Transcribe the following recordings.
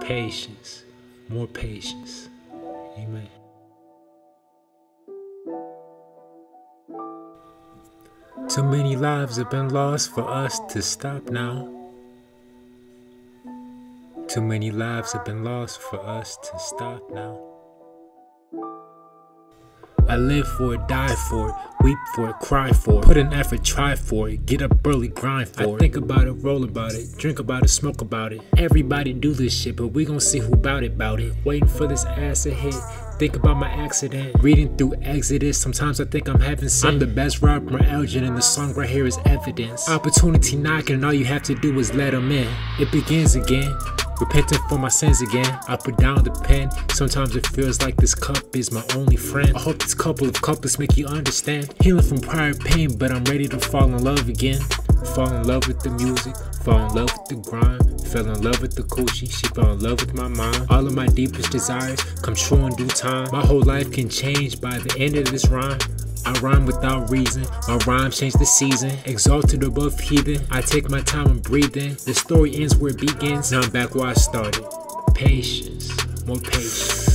Patience, more patience. Amen. Too many lives have been lost for us to stop now. Too many lives have been lost for us to stop now. I live for it, die for it, weep for it, cry for it, put an effort, try for it, get up early, grind for it. I think about it, roll about it, drink about it, smoke about it. Everybody do this shit, but we gon' see who bout it. Waiting for this ass to hit, think about my accident. Reading through Exodus, sometimes I think I'm heaven sent. I'm the best Rob McElgin, and the song right here is evidence. Opportunity knocking, and all you have to do is let them in. It begins again. Repenting for my sins again, I put down the pen. Sometimes it feels like this cup is my only friend. I hope this couple of couplets make you understand. Healing from prior pain, but I'm ready to fall in love again. Fall in love with the music, fall in love with the grind. Fell in love with the coochie, she fell in love with my mind. All of my deepest desires come true in due time. My whole life can change by the end of this rhyme. I rhyme without reason, my rhymes change the season. Exalted above heathen, I take my time and breathe in. The story ends where it begins, now I'm back where I started. Patience, more patience.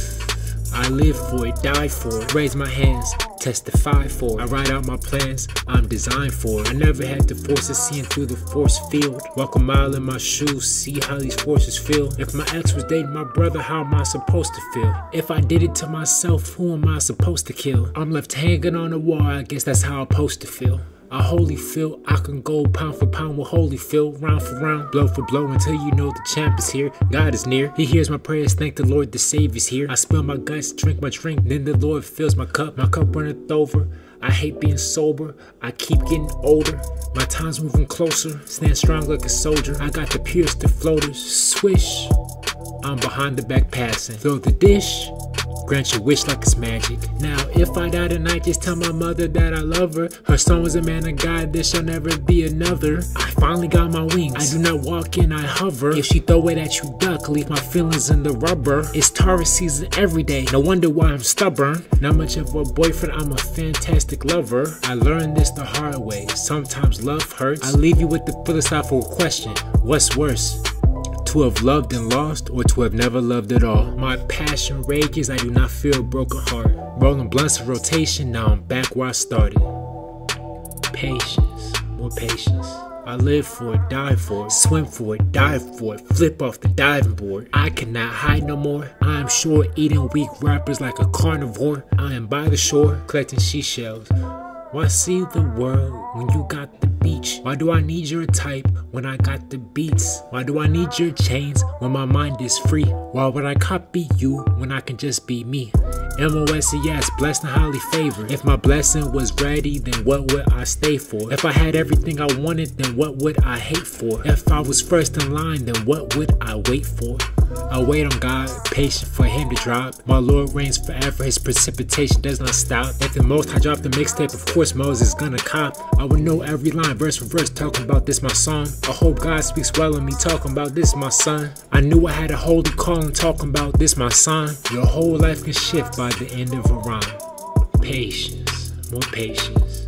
I live for it, die for it, raise my hands, testify for it. I write out my plans, I'm designed for it. I never had the force of seeing through the force field. Walk a mile in my shoes, see how these forces feel. If my ex was dating my brother, how am I supposed to feel? If I did it to myself, who am I supposed to kill? I'm left hanging on the wall, I guess that's how I'm supposed to feel. I wholly feel I can go pound for pound with Holyfield, round for round, blow for blow, until you know the champ is here. God is near, he hears my prayers, thank the Lord the Savior's here. I spill my guts, drink my drink, then the Lord fills my cup runneth over. I hate being sober, I keep getting older. My time's moving closer, stand strong like a soldier. I got the pierced, the floaters, swish, I'm behind the back passing. Throw the dish, grant your wish like it's magic. Now if I die tonight, just tell my mother that I love her. Her son was a man of God, there shall never be another. I finally got my wings, I do not walk and I hover. If she throw it at you, duck, leave my feelings in the rubber. It's Taurus season every day, no wonder why I'm stubborn. Not much of a boyfriend, I'm a fantastic lover. I learned this the hard way, sometimes love hurts. I leave you with the philosophical question, what's worse? To have loved and lost, or to have never loved at all. My passion rages, I do not feel a broken heart. Rolling blunts of rotation, now I'm back where I started. Patience, more patience. I live for it, die for it, swim for it, dive for it, flip off the diving board. I cannot hide no more, I am sure, eating weak rappers like a carnivore. I am by the shore, collecting seashells. Why see the world when you got the beach? Why do I need your type when I got the beats? Why do I need your chains when my mind is free? Why would I copy you when I can just be me? M-O-S-E-S, blessed and highly favored. If my blessing was ready, then what would I stay for? If I had everything I wanted, then what would I hate for? If I was first in line, then what would I wait for? I wait on God, patient for him to drop. My Lord reigns forever, his precipitation does not stop. At the most, I drop the mixtape, of course Moses is gonna cop. I would know every line, verse for verse, talking about this my song. I hope God speaks well on me, talking about this my son. I knew I had a holy calling, talking about this my son. Your whole life can shift by the end of a rhyme. Patience, more patience.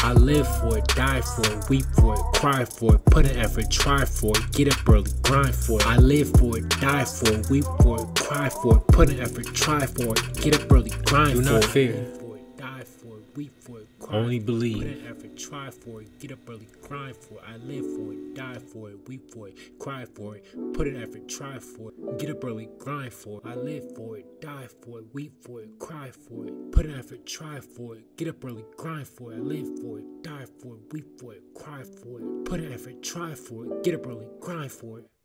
I live for it, die for it, weep for it, cry for it, put an effort, try for it, get up early, grind for it. I live for it, die for it, weep for it, cry for it, put an effort, try for it, get up early, grind for it. Do not fear. Only believe. Put an effort, try for it, get up early, grind for it. I live for it, die for it, weep for it, cry for it, put an effort, try for it, get up early, grind for it. I live for it, die for it, weep for it, cry for it, put an effort, try for it, get up early, grind for it. I live for it, die for it, weep for it, cry for it, put an effort, try for it, get up early, grind for it.